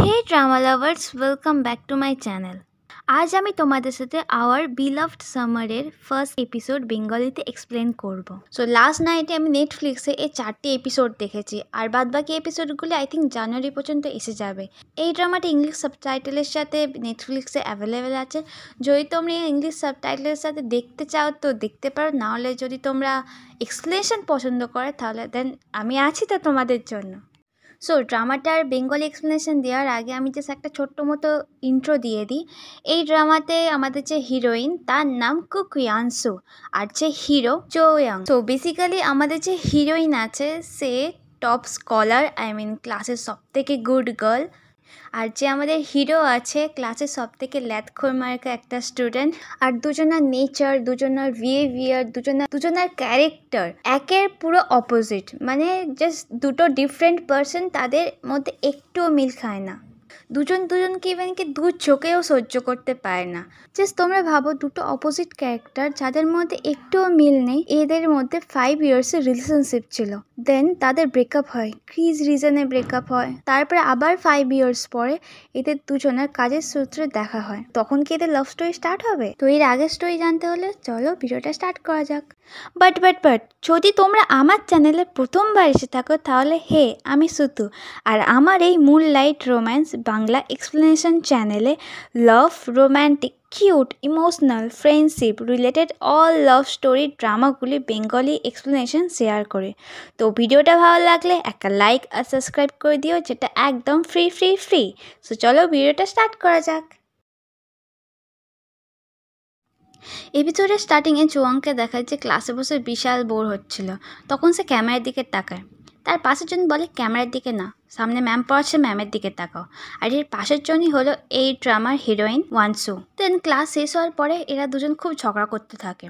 Hey drama lovers, welcome back to my channel. आज आमी तुम्हारे साथे आवर बिलवड समरेर फर्स्ट एपिसोड बेंगलीते एक्सप्लेन करब। सो लास्ट नाइटे आमी नेटफ्लिक्से ए 4टी एपिसोड देखेछि और बादबाकी एपिसोडगुलो आई थिंक जानुयारि पर्यन्त एसे जाबे। ए ड्रामाटी इंग्लिश सबटाइटेलेर साथे नेटफ्लिक्से अवेलेबल आछे। जोदि तोमरा इंग्लिश सबटाइटेलेर साथे देखते चाओ तो देखते पारो, ना होले जोदि तोमरा एक्सप्लेनेशन पसंद करो ताहले देन आमी आछि तो तोमादेर जन्य। सो ड्रामाटार बेंगली एक्सप्लेनेशन देवार आगे आमी जस्ट एक छोट्टो मतो इंट्रो दिए दी। ए ड्रामाते आमादेर जे हिरोइन तार नाम कुक योनसू और जे हिरो चोय अंग। सो बेसिकली आमादेर जे हिरोइन आछे से टॉप स्कॉलर, आई मीन क्लासेर सबथेके गुड गार्ल, और जे आमादेर हिरो आछे क्लासेर सबथेके ल्यादखोर मार्का एकटा स्टूडेंट। और दुजोनार नेचार, दुजोनार बिहेवियर, दुजोनार क्यारेक्टर एकेर पुरो अपोजिट, माने जस्ट दुटो डिफरेंट पार्सन, तादेर मध्य एकटुओ मिल खाय ना। दुजोन दुजोनके इवेनके दू चोखेओ सह्य करते पारे ना। जस्ट तोमरा भाबो दुटो अपोजिट क्यारेक्टर जादेर मध्य एकटुओ मिल नेई, एदेर मध्य 5 years रिलेशनशिप छिलो, देन तादेर ब्रेकअप हय, क्रिज रिजने ब्रेकअप हय, तारपरे आबार 5 years परे एदेर दुजोनेर काजेर सूत्रे देखा हय। तखन कि एदेर लाभ स्टोरी स्टार्ट हबे? तो एर आगे स्टोरी जानते होले चलो भिडियोटा स्टार्ट करा जाक। बाट जोदि तोमरा आमार चैनेले प्रथमबार एसे थाको ताहले हे आमी सुतु आर आमार एई मूनलाइट रोम्यान्स बांगला एक्सप्लेनेशन चैनेले love, romantic, cute, emotional, friendship related all love story ড্রামাগুলি বেঙ্গলি এক্সপ্লেনেশন শেয়ার করে। তো ভিডিওটা ভালো লাগলে একটা লাইক আর সাবস্ক্রাইব করে দিও, যেটা একদম ফ্রি। সো চলো ভিডিওটা স্টার্ট করা যাক। এপিসোডের স্টার্টিংয়ে চোয় আংকে দেখায় যে ক্লাসে বসে বিশাল বোর হচ্ছিল, তখন সে ক্যামেরার দিকে তাকায়। তার পাশের জন বলে ক্যামেরার দিকে না, সামনে ম্যাম পড়াচ্ছে, ম্যামের দিকে তাকাও। আর এর পাশের জনই হলো এই ড্রামার হিরোইন ওয়ানসু। দেন ক্লাস শেষ হওয়ার পরে এরা দুজন খুব ঝগড়া করতে থাকে।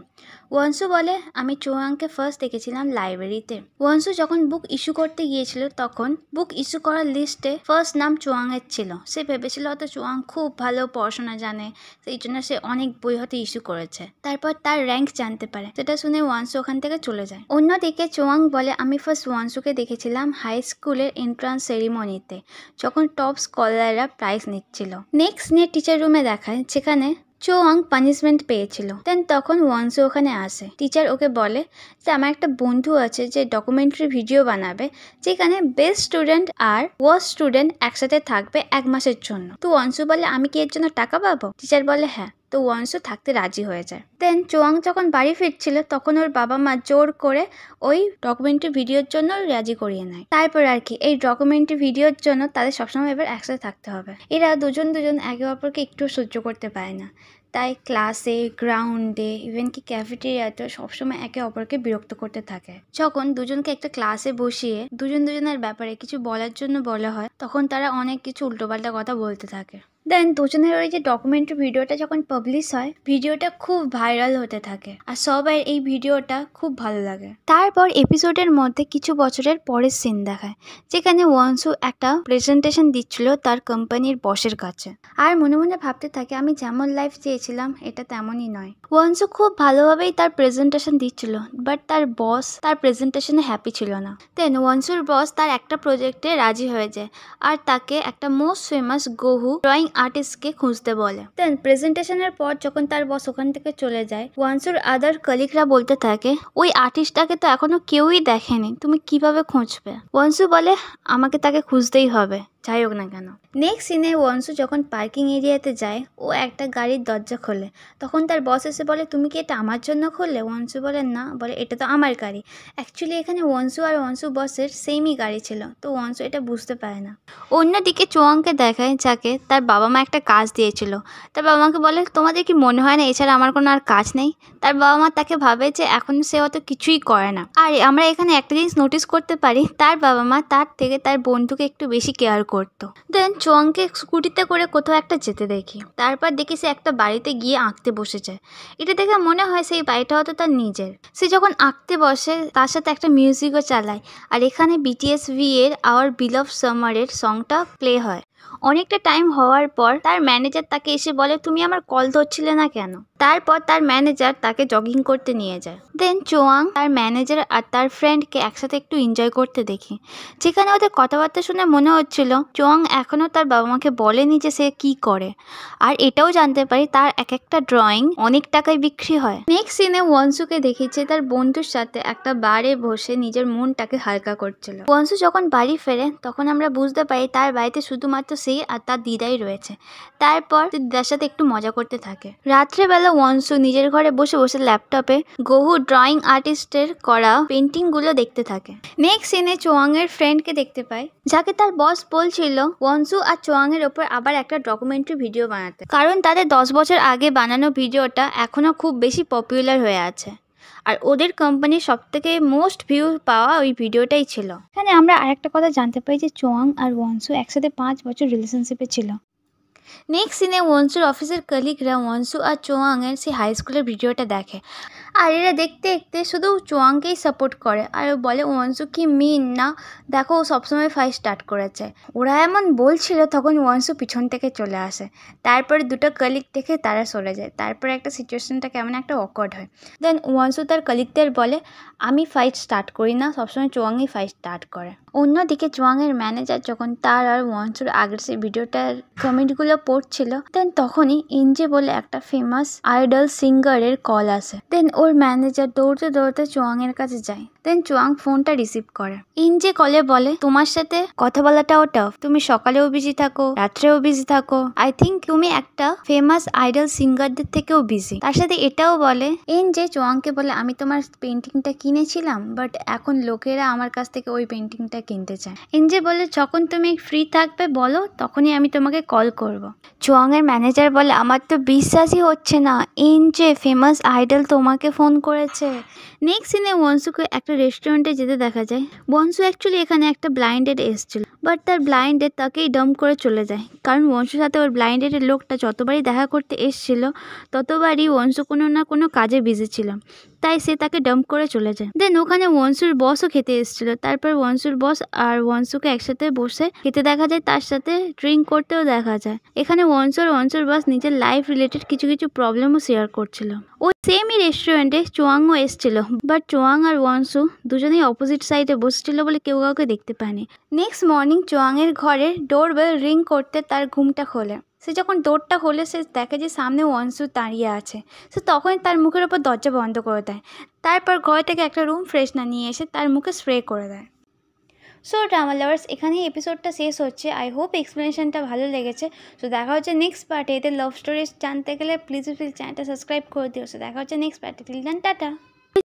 ওয়ানসু বলে আমি চোয় আংকে ফার্স্ট দেখেছিলাম লাইব্রেরিতে। ওয়ানসু যখন বুক ইস্যু করতে গিয়েছিল তখন বুক ইস্যু করার লিস্টে ফার্স্ট নাম চোয় আংয়ের ছিল। সে ভেবেছিল হয়তো চোয় আং খুব ভালো পড়াশোনা জানে, সেই জন্য সে অনেক বই হয়তো ইস্যু করেছে। তারপর তার র্যাঙ্ক জানতে পারে, সেটা শুনে ওয়ানসু ওখান থেকে চলে যায়। অন্যদিকে চোয় আং বলে আমি ফার্স্ট ওয়ানসুকে দেখেছিলাম হাই স্কুলের এন্ট্রান্স সেরিমনিতে, যখন টপ স্কলাররা প্রাইজ নিচ্ছিল। নেক্সট নিয়ে টিচার রুমে দেখায় যেখানে চোয় আং পানিশমেন্ট পেয়েছিল। দেন তখন ওয়ানসু ওখানে আসে। টিচার ওকে বলে যে আমার একটা বন্ধু আছে যে ডকুমেন্টারি ভিডিও বানাবে, যেখানে বেস্ট স্টুডেন্ট আর ওয়ার্স্ট স্টুডেন্ট একসাথে থাকবে 1 মাসের জন্য। তো ওয়ানসু বলে আমি কি এর জন্য টাকা পাবো? টিচার বলে হ্যাঁ। তো ওয়ানসু থাকতে রাজি হয়ে যায়। দেন চোয় আং যখন বাড়ি ফিরছিল তখন ওর বাবা মা জোর করে ওই ডকুমেন্টারি ভিডিওর জন্য রাজি করিয়ে নেয়। তারপর আর কি এই ডকুমেন্টারি ভিডিওর জন্য তাদের সবসময় এবার একসাথে থাকতে হবে। এরা দুজন একে অপরকে একটু সহ্য করতে পারে না, তাই ক্লাসে, গ্রাউন্ডে, ইভেনকি ক্যাফেটেরিয়াতে সবসময় একে অপরকে বিরক্ত করতে থাকে। যখন দুজনকে একটা ক্লাসে বসিয়ে দুজনের ব্যাপারে কিছু বলার জন্য বলা হয় তখন তারা অনেক কিছু উল্টোপাল্টা কথা বলতে থাকে। দেন দুজনের ওই যে ডকুমেন্টারি ভিডিওটা যখন পাবলিশ হয়, ভিডিওটা খুব ভাইরাল হতে থাকে আর সবাই এই ভিডিওটা খুব ভালো লাগে। তারপর এপিসোডের মধ্যে কিছু বছরের পরের সিন দেখায় যেখানে ওয়ানসু একটা প্রেজেন্টেশন দিচ্ছিল তার কোম্পানির বসের কাছে, আর মনে মনে ভাবতে থাকে আমি যেমন লাইফ চেয়েছিলাম এটা তেমনই নয়। ওয়ানসু খুব ভালোভাবেই তার প্রেজেন্টেশন দিচ্ছিল, বাট তার বস তার প্রেজেন্টেশনে হ্যাপি ছিল না। দেন ওয়ানসুর বস তার একটা প্রজেক্টে রাজি হয়ে যায় আর তাকে একটা মোস্ট ফেমাস গোহু ড্রয়িং আর্টিস্টকে খুঁজতে বলে। দেন প্রেজেন্টেশনের পর যখন তার বস ওখান থেকে চলে যায়, ওয়ানসুর আদার কলিগরা বলতে থাকে ওই আর্টিস্টটাকে তো এখনো কেউই দেখেনি, তুমি কিভাবে খুঁজবে? ওয়ানসু বলে আমাকে তাকে খুঁজতেই হবে যাই হোক না কেন। নেক্সট সিনে ওয়ানসু যখন পার্কিং এরিয়াতে যায় ও একটা গাড়ির দরজা খোলে, তখন তার বস এসে বলে তুমি কি এটা আমার জন্য খুললে? ওয়ানসু বলে না, বলে এটা তো আমার গাড়ি। অ্যাকচুয়ালি এখানে ওয়ানসু আর ওয়ানসু বসের সেমই গাড়ি ছিল, তো ওয়ানসু এটা বুঝতে পারে না। অন্যদিকে চোয় আংকে দেখায় যাকে তার বাবা মা একটা কাজ দিয়েছিল। তার বাবা মাকে বলে তোমাদের কি মনে হয় না এছাড়া আমার কোনো আর কাজ নেই? তার বাবা মা তাকে ভাবে যে এখন সে অত কিছুই করে না। আর আমরা এখানে একটা জিনিস নোটিস করতে পারি, তার বাবা মা তার থেকে তার বন্ধুকে একটু বেশি কেয়ার করতো। দেন চোয় আংকে স্কুটিতে করে কোথাও একটা যেতে দেখি, তারপর দেখি সে একটা বাড়িতে গিয়ে আঁকতে বসেছে। এটা দেখে মনে হয় সেই বাড়িটা হয়তো তার নিজের। সে যখন আঁকতে বসে তার সাথে একটা মিউজিকও চালায়, আর এখানে BTS এর Our Beloved Summer এর সংটা প্লে হয়। অনেকটা টাইম হওয়ার পর তার ম্যানেজার তাকে এসে বলে, তুমি আমার কল ধরছিলে না কেন? তারপর তার ম্যানেজার তাকে জগিং করতে নিয়ে যায়। দেন চোয়াং তার ম্যানেজার আর তার ফ্রেন্ডকে একসাথে একটু এনজয় করতে দেখে, যেখানে ওদের কথাবার্তা শুনে মনে হচ্ছিল চোয়াং এখনও তার বাবা মাকে বলেনি যে সে কি করে। আর এটাও জানতে পারি তার এক একটা ড্রয়িং অনেক টাকায় বিক্রি হয়। নেক্সট সিনে ওয়ানসুকে দেখেছে তার বন্ধুর সাথে একটা বারে বসে নিজের মনটাকে হালকা করছিল। ওয়ানসু যখন বাড়ি ফেরে তখন আমরা বুঝতে পারি তার বাড়িতে শুধুমাত্র সে আর তার দিদাই রয়েছে। তারপর দিদার সাথে একটু মজা করতে থাকে। রাত্রেবেলা ওয়ানসু নিজের ঘরে বসে বসে ল্যাপটপে গোহু ড্রয়িং আর্টিস্টের করা পেন্টিংগুলো দেখতে থাকে। নেক্সট সিনে চোয়াং এর ফ্রেন্ডকে দেখতে পায়, যাকে তার বস বলছিল ওয়ানসু আর চোয়াং এর ওপর আবার একটা ডকুমেন্টারি ভিডিও বানাতে, কারণ তাদের 10 বছর আগে বানানো ভিডিওটা এখনো খুব বেশি পপুলার হয়ে আছে আর ওদের কোম্পানির সবথেকে মোস্ট ভিউ পাওয়া ওই ভিডিওটাই ছিল। এখানে আমরা আরেকটা কথা জানতে পারি যে চোয়াং আর ওয়ানসু একসাথে 5 বছর রিলেশনশিপে ছিল। নেক্সট সিনে ওয়ানসুর অফিসের কলিগরা ওয়ানসু আর চোয়াং এর সেই হাই স্কুলের ভিডিওটা দেখে, আর এরা দেখতে দেখতে শুধু চোয়াংকেই সাপোর্ট করে আর বলে ওয়ানসু কি মিন না, দেখো ও সবসময় ফাইট স্টার্ট করেছে। ওরা এমন বলছিল তখন ওয়ানসু পিছন থেকে চলে আসে, তারপরে দুটো কলিগ দেখে তারা সরে যায়। তারপরে একটা সিচুয়েশনটা কেমন একটা অকওয়ার্ড হয়। দেন ওয়ানসু তার কলিগদের বলে, আমি ফাইট স্টার্ট করি না, সবসময় চোয়াংই ফাইট স্টার্ট করে। অন্যদিকে চোয়াং এর ম্যানেজার যখন তার আর ওয়ানসুর আগের সেই ভিডিওটার কমেন্টগুলো পড়ছিল, দেন তখনই ইনজে বলে একটা ফেমাস আইডল সিঙ্গারের কল আসে। দেন ওর ম্যানেজার দৌড়তে দৌড়তে চোয়াং এর কাছে যায়। দেন চোয়াং ফোনটা রিসিভ করে। ইনজে কলে বলে, তোমার সাথে কথা বলাটাও টাফ, তুমি সকালেও বিজি থাকো রাত্রেও বিজি থাকো, আই থিঙ্ক তুমি একটা ফেমাস আইডল সিঙ্গারদের থেকেও বিজি। তার সাথে এটাও বলে ইনজে চোয়াংকে বলে, আমি তোমার পেন্টিংটা কিনেছিলাম বাট এখন লোকেরা আমার কাছ থেকে ওই পেন্টিংটা কিনতে চায়। ইনজে বলে, যখন তুমি ফ্রি থাকবে বলো তখনই আমি তোমাকে কল করব। চোয়াং এর ম্যানেজার বলে, আমার তো বিশ্বাসই হচ্ছে না ইনজে ফেমাস আইডল তোমাকে ফোন করেছে। নেক্সট সিনে ওয়ানসুকে একটা রেস্টুরেন্টে যেতে দেখা যায়। ওয়ানসু অ্যাকচুয়ালি এখানে একটা ব্লাইন্ড ডেট এসেছিল বাট তার ব্লাইন্ড ডেট তাকেই ডাম্প করে চলে যায়, কারণ ওয়ানসুর সাথে ওর ব্লাইন্ড ডেটের লোকটা যতবারই দেখা করতে এসেছিল ততবারই ওয়ানসু কোনো না কোনো কাজে বিজি ছিল, তাই সে তাকে ডাম্প করে চলে যায়। দেন ওখানে ওয়ানসুর বসও খেতে এসেছিল। তারপর ওয়ানসুর বস আর ওয়ানসুকে একসাথে বসে খেতে দেখা যায়, তার সাথে ড্রিঙ্ক করতেও দেখা যায়। এখানে ওয়ানসুর বস নিজের লাইফ রিলেটেড কিছু কিছু প্রবলেমও শেয়ার করছিল। ওই সেমই রেস্টুরেন্টে চোয়াংও এসেছিল বাট চোয়াং আর ওয়ানসু দুজনেই অপোজিট সাইডে বসেছিল বলে কেউ কাউকে দেখতে পায়নি। নেক্সট মর্নিং চোয়াংয়ের ঘরের ডোরবেল রিং করতে তার ঘুমটা খোলে। সে যখন ডোরটা খোলে সে দেখে যে সামনে ওয়ানসু দাঁড়িয়ে আছে। সে তখনই তার মুখের ওপর দরজা বন্ধ করে দেয়, তারপর ঘর থেকে একটা রুম ফ্রেশনার নিয়ে এসে তার মুখে স্প্রে করে দেয়। সো ড্রামা লাভার্স, এখানেই এপিসোডটা শেষ হচ্ছে। আই হোপ এক্সপ্লেনেশনটা ভালো লেগেছে। সো দেখা হচ্ছে নেক্সট পার্টে। এদের লাভ স্টোরিজ জানতে গেলে প্লিজ চ্যানেলটা সাবস্ক্রাইব করে দিও। সো দেখা হচ্ছে নেক্সট পার্টে। Till then tata.